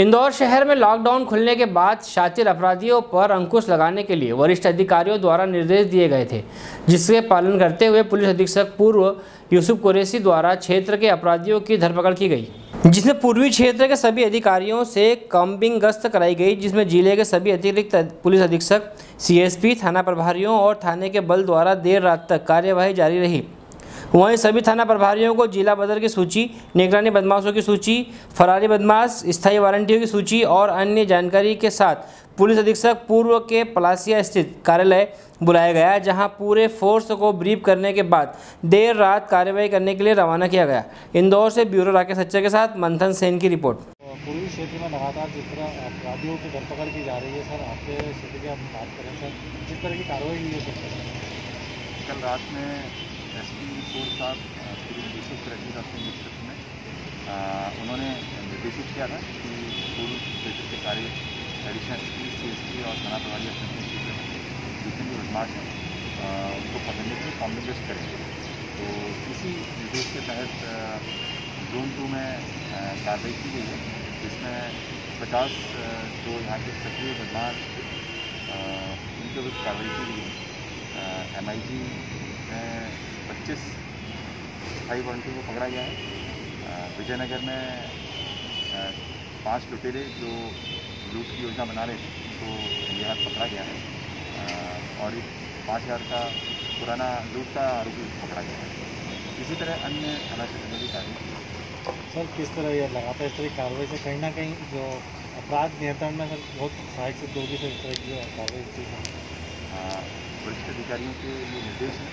इंदौर शहर में लॉकडाउन खुलने के बाद शातिर अपराधियों पर अंकुश लगाने के लिए वरिष्ठ अधिकारियों द्वारा निर्देश दिए गए थे, जिसके पालन करते हुए पुलिस अधीक्षक पूर्व यूसुफ कुरैशी द्वारा क्षेत्र के अपराधियों की धरपकड़ की गई, जिसमें पूर्वी क्षेत्र के सभी अधिकारियों से कम्बिंग गश्त कराई गई, जिसमें जिले के सभी अतिरिक्त पुलिस अधीक्षक, CSP, थाना प्रभारियों और थाने के बल द्वारा देर रात तक कार्यवाही जारी रही। वहीं सभी थाना प्रभारियों को जिला बदर की सूची, निगरानी बदमाशों की सूची, फरारी बदमाश, स्थायी वारंटियों की सूची और अन्य जानकारी के साथ पुलिस अधीक्षक पूर्व के पलासिया स्थित कार्यालय बुलाया गया, जहां पूरे फोर्स को ब्रीफ करने के बाद देर रात कार्रवाई करने के लिए रवाना किया गया। इंदौर से ब्यूरो राकेश सच्चर के साथ मंथन सेन की रिपोर्ट। पूर्वी क्षेत्र में लगातार जिस तरह अपराधियों की धरपकड़ की जा रही है, सर आपके क्षेत्र की आप बात करें सर, जिस तरह की कार्रवाई हुई है कल रात में SP4 साहब श्री यूसुफ कुरैशी साहब के नेतृत्व में उन्होंने निर्देशित किया था कि पूर्व क्षेत्र के कार्य एडिशनल CSP और थाना प्रभारी जितने भी बदमाश हैं उनको पकड़ने के लिए कॉम्बिंग करेंगे। तो इसी निर्देश के तहत जोन 2 में कार्रवाई की गई है, जिसमें 50 जो यहाँ के सक्रिय बदमाश उनके विरुद्ध कार्रवाई की गई है। MIG 25 स्थायी वारंटी को पकड़ा गया है। विजयनगर में 5 लुटेरे जो लूट की योजना बना रहे थे तो यहाँ पकड़ा गया है और एक 5000 का पुराना लूट का आरोपी पकड़ा गया है। इसी तरह अन्य थाना क्षेत्र में भी कार्रवाई। सर किस तरह यह लगातार इस तरह कार्रवाई से कहीं ना कहीं जो अपराध नियंत्रण में सर बहुत सहायक सिद्ध होगी, सर इस तरह की कार्रवाई वरिष्ठ अधिकारियों के लिए निर्देश हैं